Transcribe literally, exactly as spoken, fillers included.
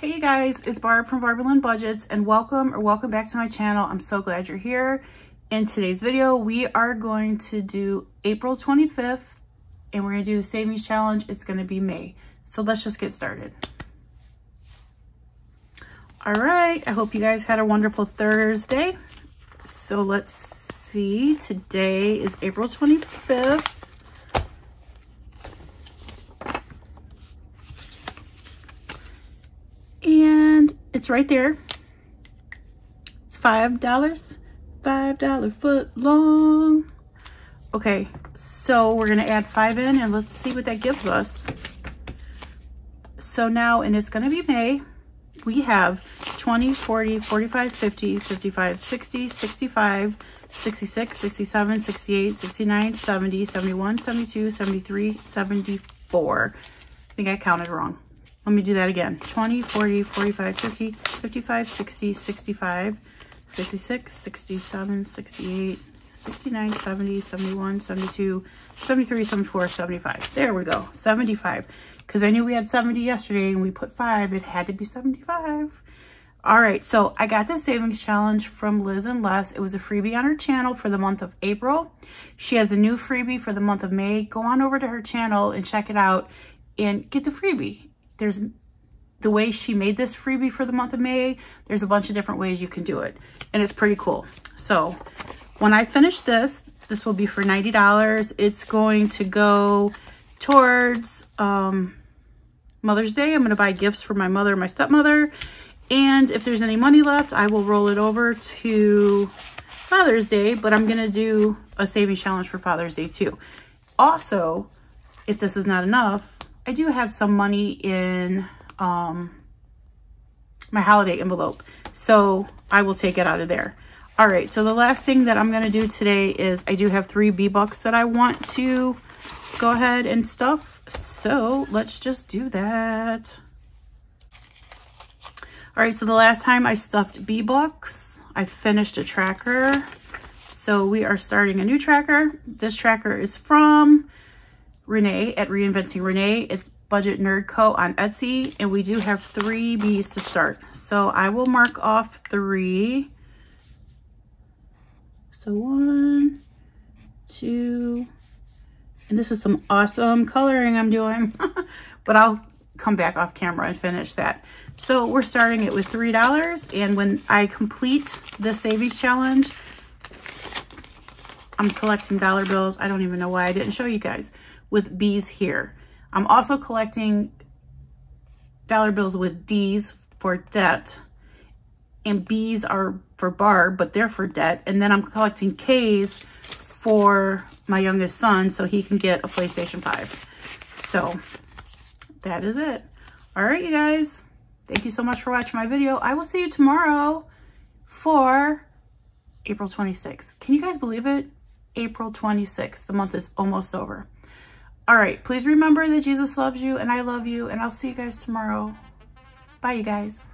Hey you guys, it's Barb from Barbara Lynn Budgets and welcome or welcome back to my channel. I'm so glad you're here. In today's video, we are going to do April twenty-fifth and we're gonna do the savings challenge. It's gonna be May. So let's just get started. All right, I hope you guys had a wonderful Thursday. So let's see, today is April twenty-fifth. It's right there. It's five dollars five dollar foot long. Okay, so we're gonna add five in and let's see what that gives us. So now, and it's gonna be May, we have twenty, forty, forty-five, fifty, fifty-five, sixty, sixty-five, sixty-seven, sixty-eight, sixty-nine, seventy, seventy-one, seventy-two, seventy-three, seventy-four. I think I counted wrong. Let me do that again. twenty, forty, forty-five, fifty, fifty-five, sixty-five, sixty-six, sixty-seven, sixty-eight, sixty-nine, seventy, seventy-one, seventy-two, seventy-three, seventy-four, seventy-five. There we go. seventy-five. Because I knew we had seventy yesterday and we put five. It had to be seventy-five. All right. So I got this savings challenge from Liz and Les. It was a freebie on her channel for the month of April. She has a new freebie for the month of May. Go on over to her channel and check it out and get the freebie. There's the way she made this freebie for the month of May, there's a bunch of different ways you can do it. And it's pretty cool. So when I finish this, this will be for ninety dollars. It's going to go towards um, Mother's Day. I'm gonna buy gifts for my mother and my stepmother. And if there's any money left, I will roll it over to Father's Day, but I'm gonna do a savings challenge for Father's Day too. Also, if this is not enough, I do have some money in um my holiday envelope, so I will take it out of there. All right, so the last thing that I'm going to do today is I do have three B-Bucks that I want to go ahead and stuff, so let's just do that. All right, so the last time I stuffed B-Bucks, I finished a tracker, so we are starting a new tracker. This tracker is from Renee at Reinventing Renee. It's Budget Nerd Co on Etsy, and we do have three B's to start. So I will mark off three. So one, two, and this is some awesome coloring I'm doing, but I'll come back off camera and finish that. So we're starting it with three dollars, and when I complete the savings challenge, I'm collecting dollar bills. I don't even know why I didn't show you guys with B's here. I'm also collecting dollar bills with D's for debt, and B's are for Barb, but they're for debt. And then I'm collecting K's for my youngest son so he can get a PlayStation five. So that is it. All right, you guys, thank you so much for watching my video. I will see you tomorrow for April twenty-sixth. Can you guys believe it? April twenty-sixth, the month is almost over. All right, please remember that Jesus loves you and I love you, and I'll see you guys tomorrow. Bye, you guys.